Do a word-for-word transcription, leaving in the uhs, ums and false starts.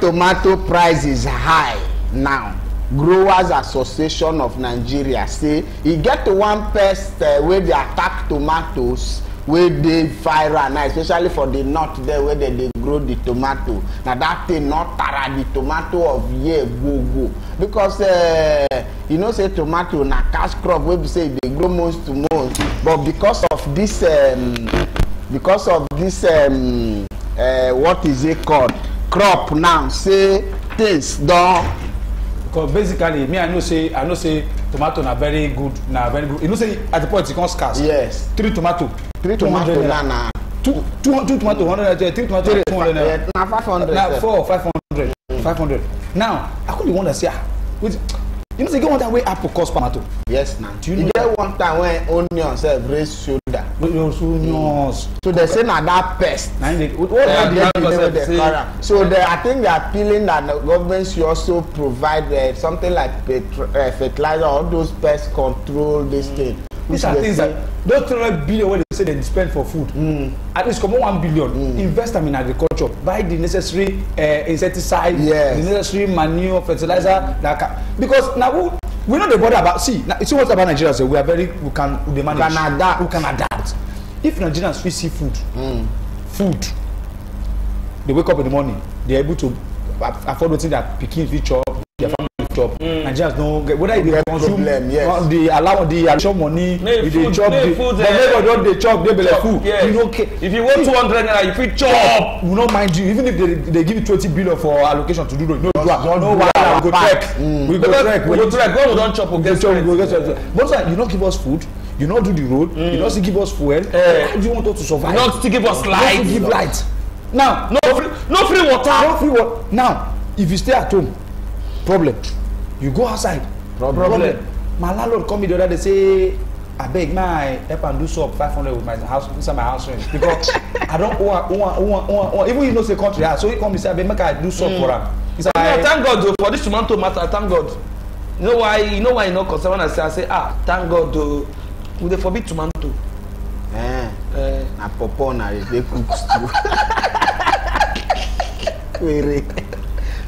Tomato price is high now. Growers Association of Nigeria say e get one pest uh, where they attack tomatoes where they fire and now, especially for the north there where they, they grow the tomato. Now that thing not tara the tomato of year go go because uh, you know say tomato na cash crop where we say they grow most to most, but because of this um, because of this um, uh, what is it called crop now say things don't. Because basically, me I know say I know say tomato na very good na very good. You know say at the point it comes scarce. Yes. Three tomato. Three tomato na na. Two two two tomato one hundred. Three tomato two hundred. Na five hundred. Na four five hundred. Five hundred. Now I could be one that say ah, with you know say get one time wey apple cost tomato. Yes na. Do you know get one time when onions have raised shoulder. Onions. So they say na that pest. Na they. So they, I think they are appealing that the government should also provide uh, something like uh, fertilizer, all those pest control, this mm. thing. These are things say, that don't throw a billion when they say they spend for food. Mm. At least come on one billion. Mm. Invest them in agriculture. Buy the necessary uh, insecticide, yes. the necessary manure, fertilizer. Mm. That can, because now we, we know the bother about see. Now, see what about Nigeria? So we are very we can we manage. Can adapt. We can adapt. If Nigerians we see food, mm. food. They wake up in the morning, they're able to afford what that picking fit chop, their family fit chop. Mm. Nigerians don't get whether they consume, yes. they allow the allow money, if they chop, the neighbor don't they chop, they be like food. Yes. You don't care. If you want two hundred naira, you fit chop. We don't mind you, even if they, they give you twenty billion for allocation to do, no, no, no, we go trek. We go trek. We go trek. God don't chop, we get chop. But you don't give us food. You not do the road. Mm. You not give us fuel. How do you want us to survive? Not to give us light. Give light. Now, no free, no free water. No free water. Now, if you stay at home, problem. You go outside, problem. problem. My landlord called me the other day, say, I beg my help and do so five hundred with my house, inside my house rent because I don't want, want, want, want, want. Even you know the country, so he come and say, I beg make I do so mm. for him. He said, no, thank God though, for this tomato matter. Thank God. You know why? You know why? You know, because when I say, I say, ah, thank God though, would they forbid tomato? Eh, eh. Na popona, they cook stew. Wait, wait.